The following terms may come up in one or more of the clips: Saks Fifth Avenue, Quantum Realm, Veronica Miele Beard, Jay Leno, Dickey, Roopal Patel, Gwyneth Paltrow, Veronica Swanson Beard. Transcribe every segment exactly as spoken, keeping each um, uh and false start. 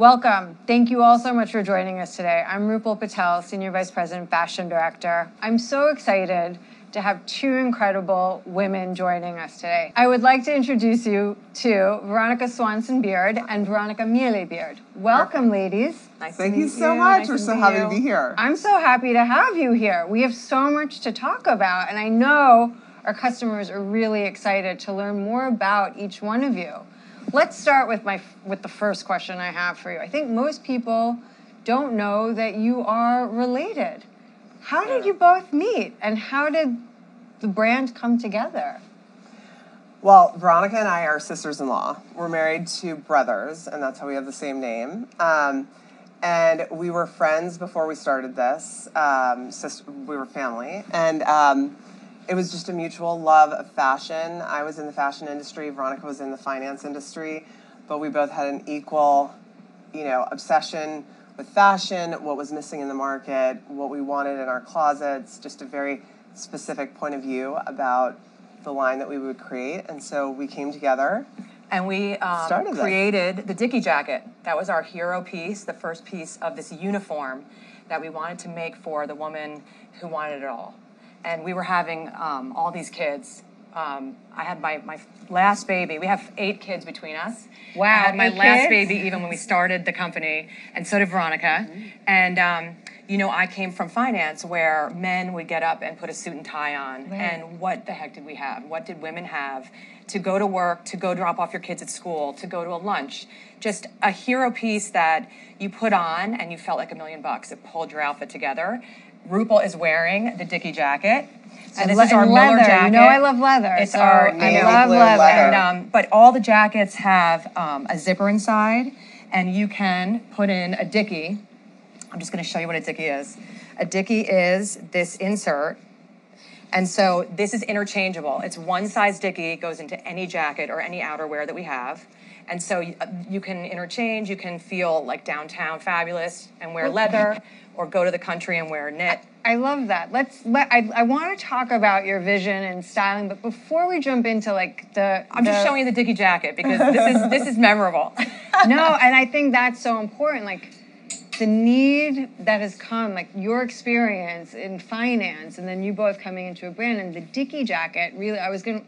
Welcome. Thank you all so much for joining us today. I'm Roopal Patel, Senior Vice President, Fashion Director. I'm so excited to have two incredible women joining us today. I would like to introduce you to Veronica Swanson Beard and Veronica Miele Beard. Welcome, ladies. Nice Thank to meet you so you. much. Nice We're so happy you. to be here. I'm so happy to have you here. We have so much to talk about, and I know our customers are really excited to learn more about each one of you. Let's start with my with the first question I have for you. I think most people don't know that you are related. How did you both meet, and how did the brand come together? Well, Veronica and I are sisters-in-law. We're married to brothers, and that's how we have the same name. Um, and we were friends before we started this. Um, sister, we were family, and um, it was just a mutual love of fashion. I was in the fashion industry. Veronica was in the finance industry, but we both had an equal, you know, obsession with fashion, what was missing in the market, what we wanted in our closets, just a very specific point of view about the line that we would create. And so we came together. And we um, created this. the Dickie jacket. That was our hero piece, the first piece of this uniform that we wanted to make for the woman who wanted it all. And we were having um, all these kids. Um, I had my, my last baby. We have eight kids between us. Wow. I had my last kids? baby even when we started the company, and so did Veronica. Mm-hmm. And, um, you know, I came from finance where men would get up and put a suit and tie on. Right. And what the heck did we have? What did women have? To go to work, to go drop off your kids at school, to go to a lunch. Just a hero piece that you put on and you felt like a million bucks. It pulled your outfit together. Roopal is wearing the Dickie jacket. So and this is our leather. Miller jacket. You know I love leather. It's so our, I know, love leather. And, um, but all the jackets have um, a zipper inside, and you can put in a Dickie. I'm just going to show you what a Dickie is. A Dickie is this insert, and so this is interchangeable. It's one size Dickie. It goes into any jacket or any outerwear that we have. And so you, you can interchange. You can feel like downtown fabulous and wear leather, or go to the country and wear knit. I, I love that. Let's. Let, I, I want to talk about your vision and styling, but before we jump into like the, I'm the, just showing you the Dickie jacket because this is this is memorable. No, and I think that's so important. Like the need that has come, like your experience in finance, and then you both coming into a brand, and the Dickie jacket. Really, I was gonna.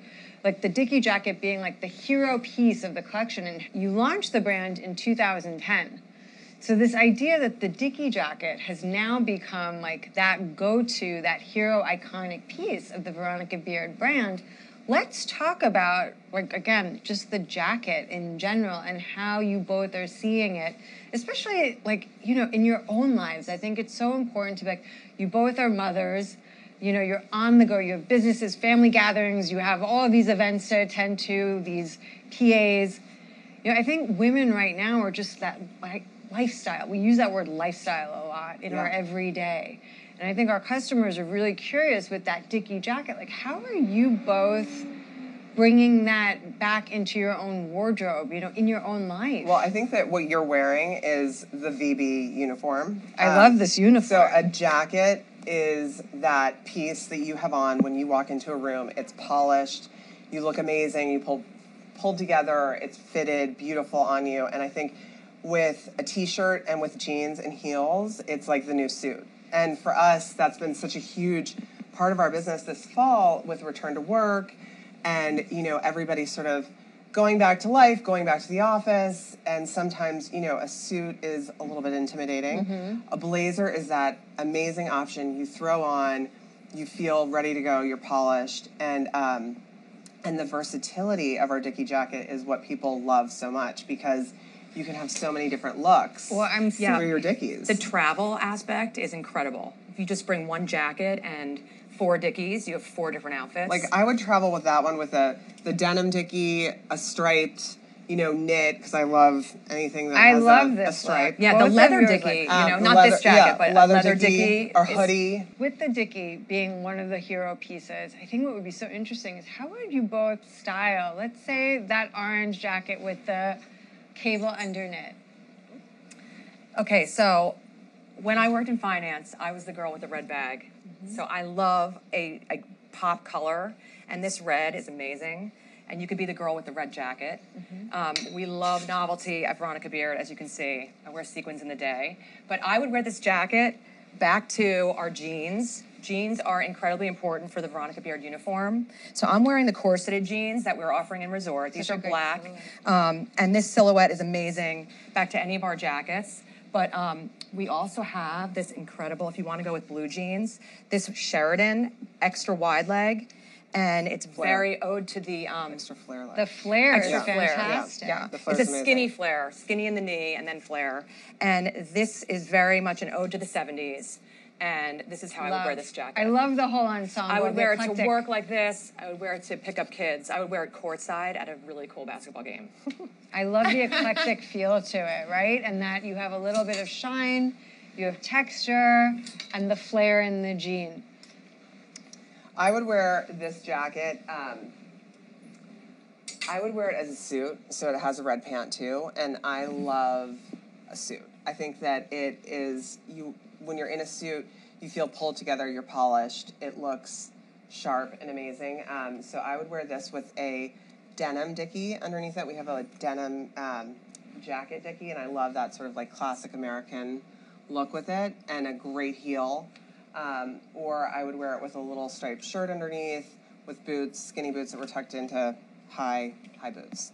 Like the Dickie jacket being like the hero piece of the collection, and you launched the brand in two thousand ten. So this idea that the Dickie jacket has now become like that go-to, that hero iconic piece of the Veronica Beard brand, let's talk about, like again, just the jacket in general and how you both are seeing it, especially like, you know, in your own lives. I think it's so important to be like, you both are mothers, you know, you're on the go, you have businesses, family gatherings, you have all of these events to attend to, these P As. You know, I think women right now are just that like, lifestyle. We use that word lifestyle a lot in yeah. our everyday. And I think our customers are really curious with that Dickie jacket. Like, how are you both bringing that back into your own wardrobe, you know, in your own life? Well, I think that what you're wearing is the V B uniform. I um, love this uniform. So a jacket is that piece that you have on when you walk into a room. It's polished, you look amazing, you pull pulled together, it's fitted, beautiful on you. And I think with a t-shirt and with jeans and heels, it's like the new suit. And for us, that's been such a huge part of our business this fall with return to work. And, you know, everybody sort of going back to life, going back to the office, and sometimes, you know, a suit is a little bit intimidating. Mm-hmm. A blazer is that amazing option you throw on, you feel ready to go, you're polished, and um, and the versatility of our Dickie jacket is what people love so much because you can have so many different looks well, I'm, through yeah, your Dickies. The travel aspect is incredible. If you just bring one jacket and four Dickies, you have four different outfits. Like, I would travel with that one with a the denim Dickie, a striped, you know, knit, because I love anything that I has love a, this a stripe. Look. Yeah, what the leather Dickie, like, um, you know, not leather, this jacket, yeah, but leather a leather Dickie. Dickie or hoodie. Is, with the Dickie being one of the hero pieces, I think what would be so interesting is how would you both style, let's say, that orange jacket with the cable under knit? Okay, so when I worked in finance, I was the girl with the red bag. So I love a, a pop color, and this red is amazing. and you could be the girl with the red jacket. Mm-hmm. Um, we love novelty at Veronica Beard, as you can see. I wear sequins in the day. But I would wear this jacket back to our jeans. Jeans are incredibly important for the Veronica Beard uniform. So I'm wearing the corseted jeans that we're offering in Resort. These Such are black. Um, and this silhouette is amazing back to any of our jackets. But um, we also have this incredible, if you want to go with blue jeans, this Sheridan extra wide leg. And it's flare. very ode to the... Um, extra flare leg. The flare extra is flare. fantastic. Yeah. Yeah. It's a skinny amazing. flare, skinny in the knee and then flare. And this is very much an ode to the seventies. And this is how love. I would wear this jacket. I love the whole ensemble. I would wear it to work like this. I would wear it to pick up kids. I would wear it courtside at a really cool basketball game. I love the eclectic feel to it, right? And that you have a little bit of shine, you have texture, and the flare in the jean. I would wear this jacket. Um, I would wear it as a suit, so it has a red pant too. And I love a suit. I think that it is... you. When you're in a suit, you feel pulled together, you're polished, it looks sharp and amazing. Um, so I would wear this with a denim dickie. Underneath that, we have a denim um, jacket dickie, and I love that sort of like classic American look with it, and a great heel. Um, or I would wear it with a little striped shirt underneath, with boots, skinny boots that were tucked into high, high boots.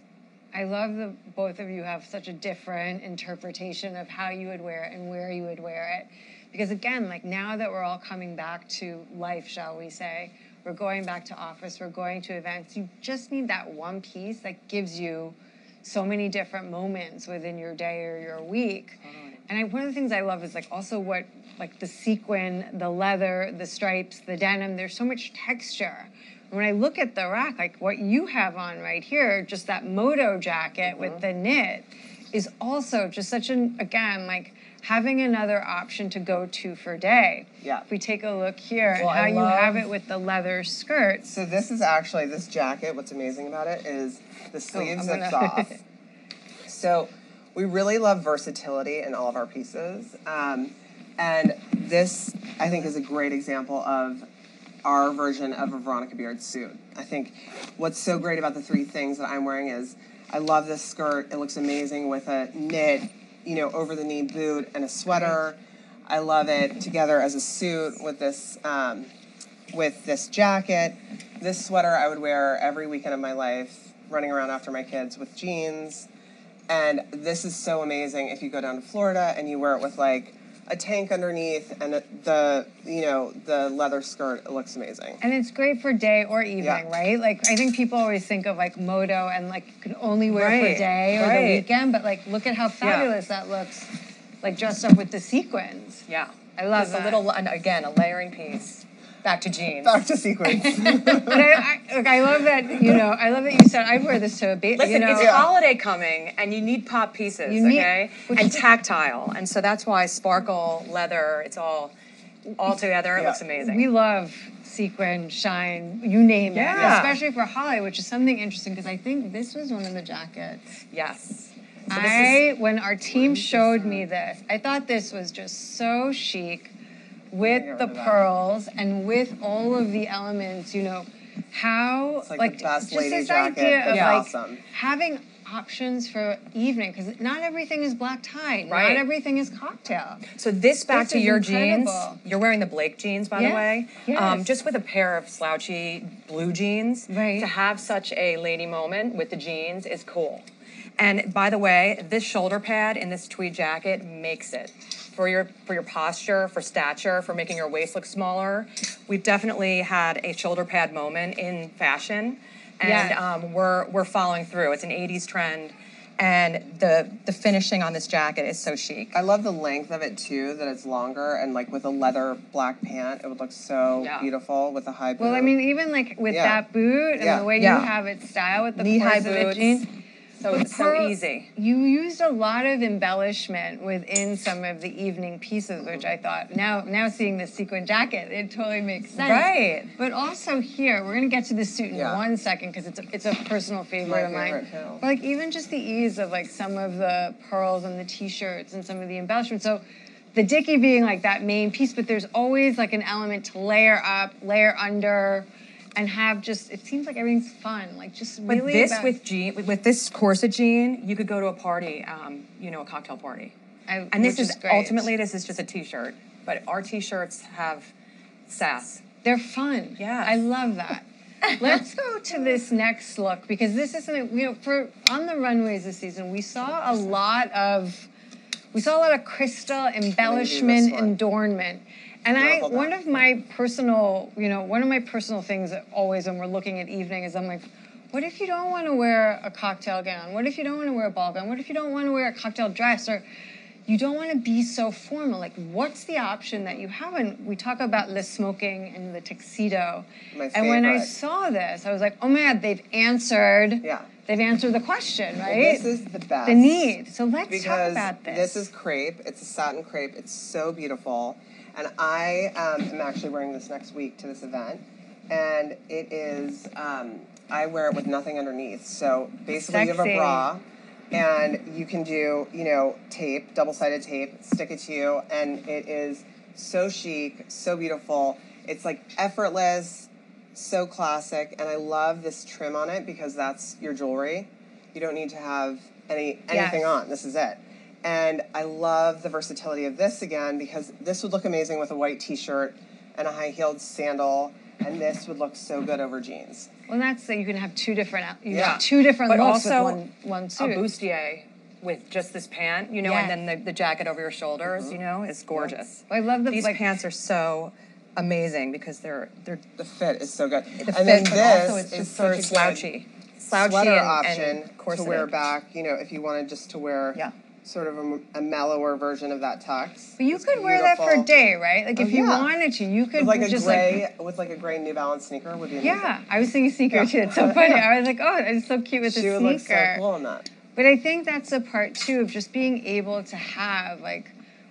I love that both of you have such a different interpretation of how you would wear it and where you would wear it. Because again, like now that we're all coming back to life, shall we say, we're going back to office, we're going to events, you just need that one piece that gives you so many different moments within your day or your week. Totally. And I, one of the things I love is like also what, like the sequin, the leather, the stripes, the denim, there's so much texture. When I look at the rack, like what you have on right here, just that moto jacket mm-hmm. with the knit is also just such an, again, like having another option to go to for day. Yeah. If we take a look here well, and how I you love... have it with the leather skirt. So this is actually, this jacket, what's amazing about it is the sleeves oh, gonna... zips off. So we really love versatility in all of our pieces. Um, and this, I think, is a great example of our version of a Veronica Beard suit. I think what's so great about the three things that I'm wearing is I love this skirt. It looks amazing with a knit, you know, over the knee boot and a sweater. I love it together as a suit with this um, with this jacket. This sweater I would wear every weekend of my life, running around after my kids with jeans. And this is so amazing if you go down to Florida and you wear it with like a tank underneath, and the, you know, the leather skirt, it looks amazing. And it's great for day or evening, yeah. right? Like, I think people always think of, like, moto and, like, you can only wear right. for day or right. the weekend, but, like, look at how fabulous yeah. that looks, like, dressed up with the sequins. Yeah. I love Just that. a little, and again, a layering piece. Back to jeans. Back to sequins. But I, I, look, I love that, you know, I love that you said, I'd wear this to a baby. Listen, you know? it's yeah. holiday coming, and you need pop pieces, you need, okay? And tactile. And so that's why sparkle, leather, it's all, all together. It yeah. looks amazing. We love sequin, shine, you name yeah. it. Yeah. Especially for holiday, which is something interesting, because I think this was one of the jackets. Yes. So I, is, when our team showed me this, I thought this was just so chic. With the pearls and with all of the elements, you know, how it's like, like the best lady just this jacket. idea of yeah. like awesome. having options for evening, because not everything is black tie, right. not everything is cocktail. So this back this to your incredible. jeans, you're wearing the Blake jeans, by yes. the way, yes. um, just with a pair of slouchy blue jeans, right. to have such a lady moment with the jeans is cool. And by the way, this shoulder pad in this tweed jacket makes it. For your, for your posture, for stature, for making your waist look smaller. We've definitely had a shoulder pad moment in fashion, and yes. um, we're, we're following through. It's an eighties trend, and the, the finishing on this jacket is so chic. I love the length of it, too, that it's longer, and, like, with a leather black pant, it would look so yeah. beautiful with a high boot. Well, I mean, even, like, with yeah. that boot and yeah. the way yeah. you have it styled with the knee-high boots. So it's so easy. You used a lot of embellishment within some of the evening pieces, which I thought, now now seeing the sequin jacket, it totally makes sense. Right. But also here, we're going to get to this suit in yeah. one second, because it's a, it's a personal favorite of mine. But like even just the ease of like some of the pearls and the T-shirts and some of the embellishments. So the dickie being like that main piece, but there's always like an element to layer up, layer under. and have just, it seems like everything's fun. Like just really with this, about with, jean, with, with this corset jean, you could go to a party, um, you know, a cocktail party. I, and this is, is ultimately, this is just a t-shirt. But our t-shirts have sass. They're fun. Yeah. I love that. Let's go to this next look, because this is something, you know, for on the runways this season, we saw a lot of, we saw a lot of crystal embellishment, adornment. And I, one of my personal, you know, one of my personal things that always when we're looking at evening is I'm like, what if you don't want to wear a cocktail gown? What if you don't want to wear a ball gown? What if you don't want to wear a cocktail dress? Or you don't want to be so formal. Like, what's the option that you have? And we talk about the smoking and the tuxedo. My favorite. And when I saw this, I was like, oh my God, they've answered. Yeah. They've answered the question, right? This is the best. The need. So let's because talk about this. This is crepe. It's a satin crepe. It's so beautiful. And I um, am actually wearing this next week to this event. And it is, um, I wear it with nothing underneath. So basically, sexy. You have a bra. And you can do, you know, tape, double-sided tape, stick it to you, and it is so chic, so beautiful. It's like effortless, so classic, and I love this trim on it because that's your jewelry. You don't need to have any anything yes. on. This is it. And I love the versatility of this again because this would look amazing with a white t-shirt and a high-heeled sandal. And this would look so good over jeans. Well, that's that you can have two different, you yeah. have two different but looks also with one, one suit. A bustier with just this pant, you know, yeah. and then the, the jacket over your shoulders, mm-hmm. you know, is gorgeous. Yeah. I love the these like, pants are so amazing because they're they're the fit is so good. The and fit, then but this also it's is just so sort of slouchy, slouchy sweater and, option and to wear back. You know, if you wanted just to wear. Yeah. Sort of a, a mellower version of that tux. But you it's could beautiful. Wear that for a day, right? Like oh, if you yeah. wanted to, you could with like a just gray, like with like a gray New Balance sneaker would be amazing. Yeah, I was thinking sneaker yeah. too. It's so funny. yeah. I was like, oh, it's so cute with she a sneaker. She would look so cool on that. But I think that's a part too of just being able to have like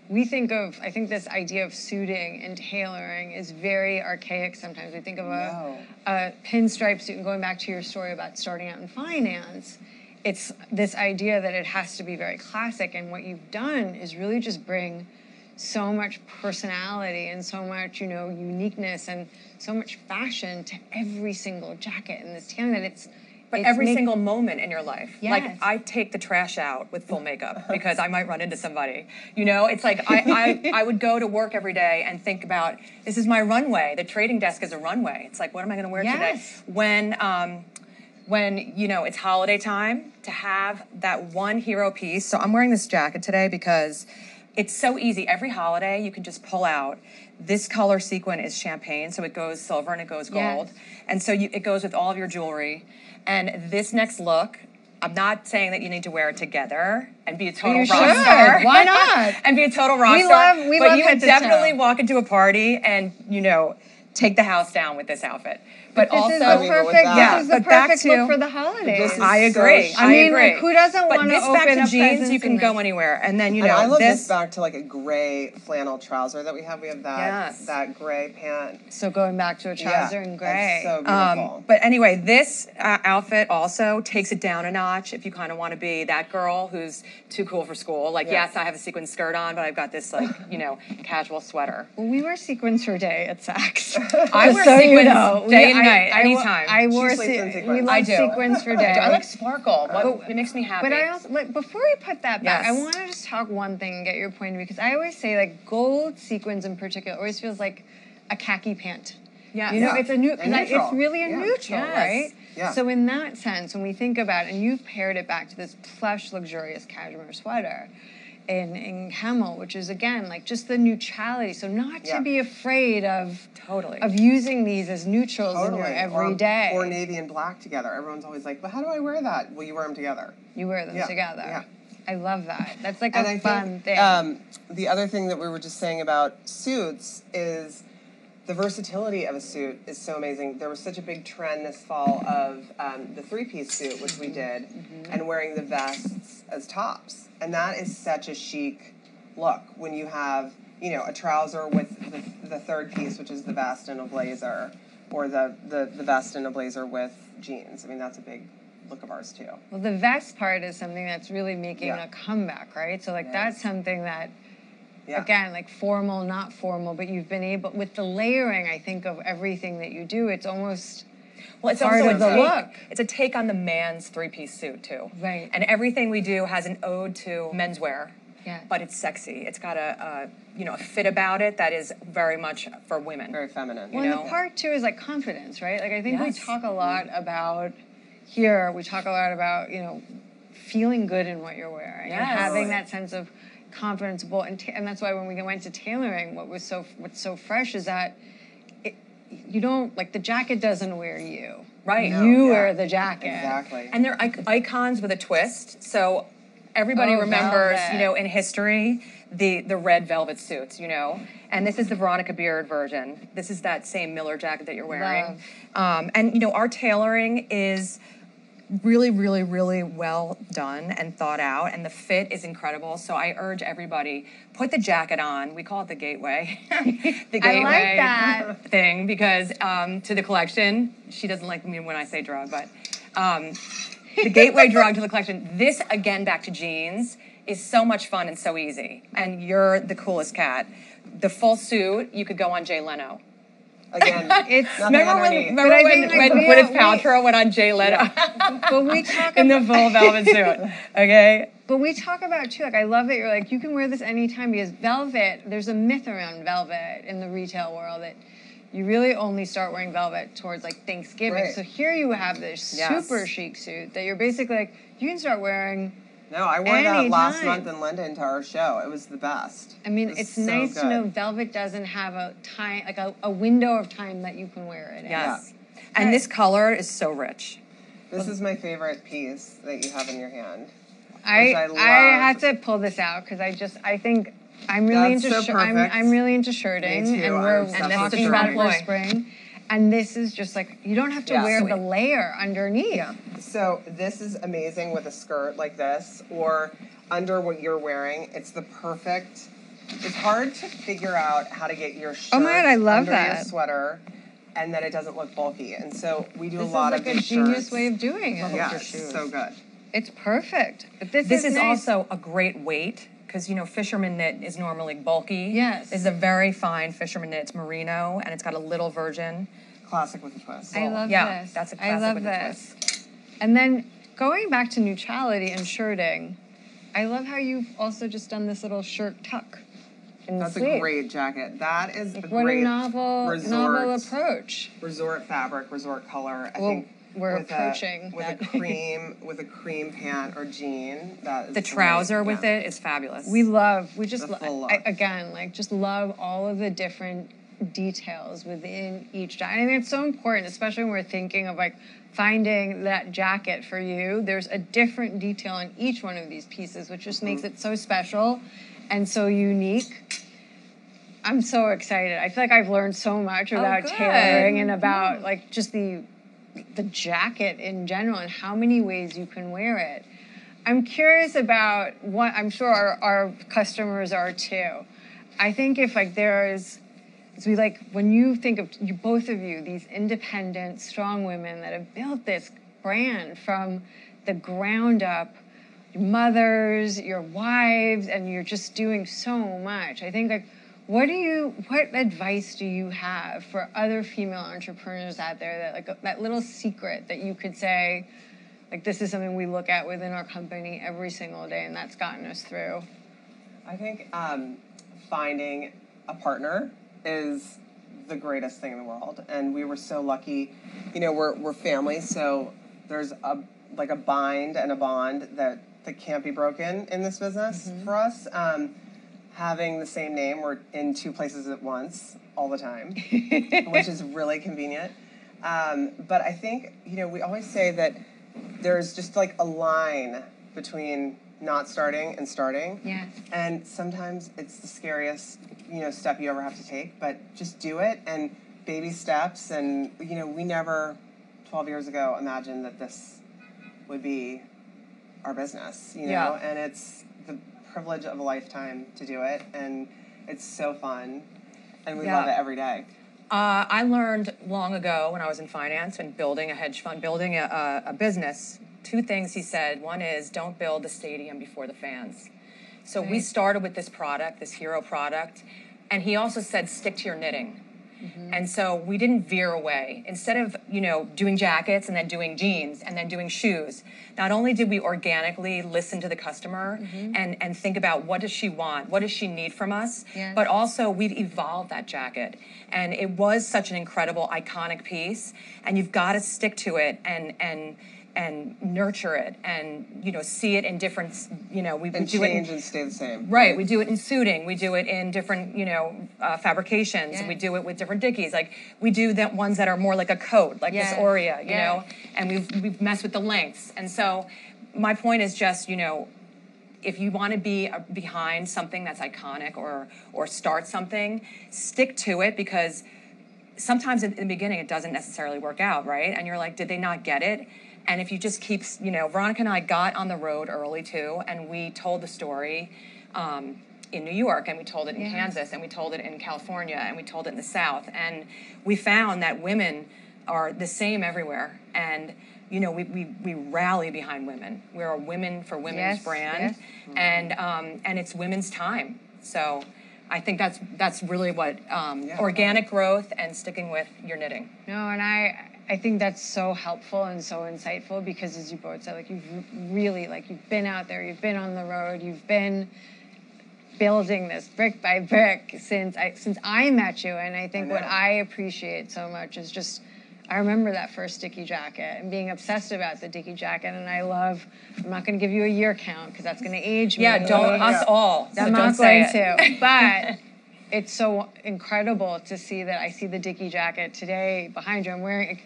we think of. I think this idea of suiting and tailoring is very archaic. Sometimes we think of a, no. a pinstripe suit. And going back to your story about starting out in finance. It's this idea that it has to be very classic, and what you've done is really just bring so much personality and so much, you know, uniqueness and so much fashion to every single jacket in this town that it's... But it's every make, single moment in your life. Yes. Like, I take the trash out with full makeup because I might run into somebody. You know, it's like I, I, I would go to work every day and think about, this is my runway. The trading desk is a runway. It's like, what am I going to wear yes. today? When... Um, when, you know, it's holiday time, to have that one hero piece. So I'm wearing this jacket today because it's so easy. Every holiday, you can just pull out. This color sequin is champagne, so it goes silver and it goes gold. Yes. And so you, it goes with all of your jewelry. And this next look, I'm not saying that you need to wear it together and be a total you rock should. Star. Why not? And be a total rock we star. Love, we but love you would definitely toe. Walk into a party and, you know, take the house down with this outfit. But, but also, this is the perfect, yeah, is the perfect to, look for the holidays. This I agree. So I mean, agree. Like, who doesn't want to open up presents? But this back to jeans, you can go anywhere. And then, you know, and I love this, this back to like a gray flannel trouser that we have. We have that yes. that gray pant. So going back to a trouser yeah, in gray. That's so beautiful. Um, but anyway, this uh, outfit also takes it down a notch if you kind of want to be that girl who's too cool for school. Like, yes, yes I have a sequin skirt on, but I've got this, like, you know, casual sweater. Well, we wear sequins for day at Saks. I wear so sequins you know, day and night. Right, I, anytime. I, I wore sequins. We love I do. Sequins for day. I like sparkle. But, it makes me happy. But I also, like, before we put that back, yes. I want to just talk one thing and get your point of view, because I always say, like, gold sequins in particular always feels like a khaki pant. Yeah. You know, yeah. it's a new, like, it's really a yeah. neutral, yes. right? Yeah. So in that sense, when we think about it, and you've paired it back to this plush, luxurious cashmere sweater in, in camel, which is, again, like, just the neutrality. So not yeah. to be afraid of... Totally. Of using these as neutrals totally. In your everyday. Or, or navy and black together. Everyone's always like, but how do I wear that? Well, you wear them together. You wear them yeah. together. Yeah. I love that. That's like and a I fun think, thing. Um, the other thing that we were just saying about suits is the versatility of a suit is so amazing. There was such a big trend this fall of um, the three-piece suit, which we did, mm-hmm. and wearing the vests as tops. And that is such a chic look when you have... you know, a trouser with the, the third piece, which is the vest and a blazer, or the, the, the vest and a blazer with jeans. I mean, that's a big look of ours, too. Well, the vest part is something that's really making yeah. a comeback, right? So, like, yes. that's something that, yeah. again, like, formal, not formal, but you've been able, with the layering, I think, of everything that you do, it's almost... Well, it's part also of the take, look. It's a take on the man's three-piece suit, too. Right. And everything we do has an ode to menswear. Yeah. But it's sexy. It's got a, a, you know, a fit about it that is very much for women. Very feminine. Well, you know? And the part, too, is, like, confidence, right? Like, I think yes. we talk a lot about, here, we talk a lot about, you know, feeling good in what you're wearing. Yes. And having that sense of confidence. And, t and that's why when we went to tailoring, what was so, what's so fresh is that it, you don't, like, the jacket doesn't wear you. Right. No, you yeah. wear the jacket. Exactly. And they're icons with a twist, so... Everybody oh, remembers, velvet. you know, in history, the, the red velvet suits, you know. And this is the Veronica Beard version. This is that same Miller jacket that you're wearing. Um, and, you know, our tailoring is really, really, really well done and thought out. And the fit is incredible. So I urge everybody, put the jacket on. We call it the gateway. the gateway I like that. thing because um, to the collection, she doesn't like me when I say drug, but... Um, the gateway drug to the collection. This, again, back to jeans, is so much fun and so easy. And you're the coolest cat. The full suit, you could go on Jay Leno. Again, it's remember when, remember when, when, like, when Gwyneth Paltrow we, went on Jay Leno? Yeah. But we talk in about, the full velvet suit, okay? But we talk about, too, like, I love that you're like, you can wear this anytime because velvet, there's a myth around velvet in the retail world that you really only start wearing velvet towards, like, Thanksgiving. Right. So here you have this yes. super chic suit that you're basically like, you can start wearing No, I wore that last time. month in London to our show. It was the best. I mean, it it's so nice good. to know velvet doesn't have a time, like a, a window of time that you can wear it in. Yes. Yeah. And right. this color is so rich. This well, is my favorite piece that you have in your hand. I, I, love. I have to pull this out because I just, I think... I'm really That's into so I'm, I'm really into shirting, and we're and talking about for spring. And this is just like you don't have to yeah, wear sweet. the layer underneath. Yeah. So this is amazing with a skirt like this, or under what you're wearing. It's the perfect. It's hard to figure out how to get your shirt oh my God, I love under that. your sweater, and that it doesn't look bulky. And so we do this a lot like of This is like a genius shirts. way of doing it. Yeah, it's so good. It's perfect. But this, this is, is nice. also a great weight. Because, you know, fisherman knit is normally bulky. Yes. This is a very fine fisherman knit. It's merino, and it's got a little virgin. Classic with a twist. I love yeah, this. Yeah, that's a classic I love with this. a twist. And then going back to neutrality and shirting, I love how you've also just done this little shirt tuck. In that's the sleeve. a great jacket. That is like, a what great a novel, resort, novel approach. Resort fabric, resort color. I well, think we're with approaching a, with that. a cream with a cream pant or jean. That is the trouser amazing. with yeah. it is fabulous. We love. We just lo I, again like just love all of the different details within each jacket. I mean, it's so important, especially when we're thinking of like finding that jacket for you. There's a different detail in each one of these pieces, which just mm-hmm. makes it so special and so unique. I'm so excited. I feel like I've learned so much about oh, tailoring and about mm. like just the the jacket in general and how many ways you can wear it. I'm curious about what I'm sure our, our customers are too. I think if like there is, so we like when you think of you, both of you, these independent, strong women that have built this brand from the ground up, your mothers, your wives, and you're just doing so much. I think like What do you? What advice do you have for other female entrepreneurs out there? That like that little secret that you could say, like this is something we look at within our company every single day, and that's gotten us through. I think um, finding a partner is the greatest thing in the world, and we were so lucky. You know, we're we're family, so there's a like a bind and a bond that that can't be broken in this business mm-hmm. for us. Um, Having the same name, we're in two places at once all the time, which is really convenient. Um, but I think, you know, we always say that there's just like a line between not starting and starting. Yeah. And sometimes it's the scariest, you know, step you ever have to take, but just do it and baby steps. And, you know, we never twelve years ago imagined that this would be our business, you know, yeah. and it's the privilege of a lifetime to do it, and it's so fun, and we yeah. love it every day. Uh, I learned long ago when I was in finance and building a hedge fund, building a, a business, two things he said. One is don't build the stadium before the fans. So right. we started with this product, this hero product, and he also said stick to your knitting. Mm-hmm. And so we didn't veer away. Instead of, you know, doing jackets and then doing jeans and then doing shoes, not only did we organically listen to the customer mm-hmm. and, and think about what does she want, what does she need from us, yes. but also we've evolved that jacket. And it was such an incredible, iconic piece. And you've got to stick to it and and and nurture it and, you know, see it in different, you know, we, we do it. And change and stay the same. Right. We do it in suiting. We do it in different, you know, uh, fabrications. Yes. We do it with different dickies. Like, we do that ones that are more like a coat, like yes. this Aurea, you yes. know, and we've, we've messed with the lengths. And so my point is just, you know, if you want to be behind something that's iconic or or start something, stick to it, because sometimes in the beginning it doesn't necessarily work out, right? And you're like, did they not get it? And if you just keep, you know, Veronica and I got on the road early too, and we told the story um, in New York, and we told it in yes. Kansas, and we told it in California, and we told it in the South. And we found that women are the same everywhere. And, you know, we, we, we rally behind women. We're a women for women's yes, brand, yes. and um, and it's women's time. So I think that's, that's really what, um, yeah. organic growth and sticking with your knitting. No, and I... I think that's so helpful and so insightful, because as you both said, like, you've really, like, you've been out there, you've been on the road, you've been building this brick by brick since I, since I met you. And I think I what I appreciate so much is just, I remember that first Dickie jacket and being obsessed about the Dickie jacket. And I love, I'm not going to give you a year count because that's going to age me. Yeah, don't, us all. I'm not going to, but... It's so incredible to see that I see the Dickie jacket today behind you. I'm wearing it,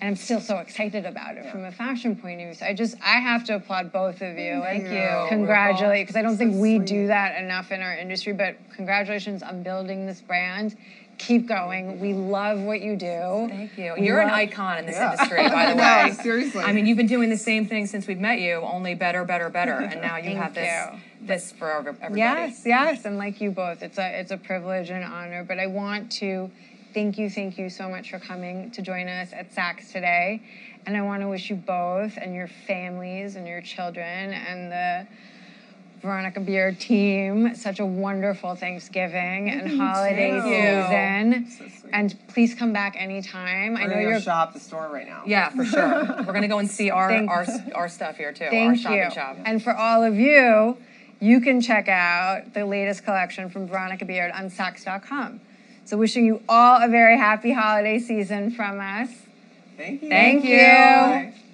and I'm still so excited about it yeah. from a fashion point of view. So I just, I have to applaud both of you. Thank and you. Congratulate, because I don't so think we sweet. do that enough in our industry, but congratulations on building this brand. Keep going. We love what you do. Thank you. We You're love- an icon in this yeah. industry, by the way. No, seriously. I mean, you've been doing the same thing since we've met you, only better, better, better. And now you have this you. this for everybody. Yes, yes. And like you both, it's a it's a privilege and honor. But I want to thank you, thank you so much for coming to join us at Saks today. And I want to wish you both and your families and your children and the Veronica Beard team such a wonderful Thanksgiving and holiday season. So and please come back anytime. We're I know you're gonna shop the store right now. Yeah, for sure. We're gonna go and see our Thank our our stuff here too. Thank our shop you. And shop. And for all of you, you can check out the latest collection from Veronica Beard on Saks dot com. So wishing you all a very happy holiday season from us. Thank you. Thank you. Thank you.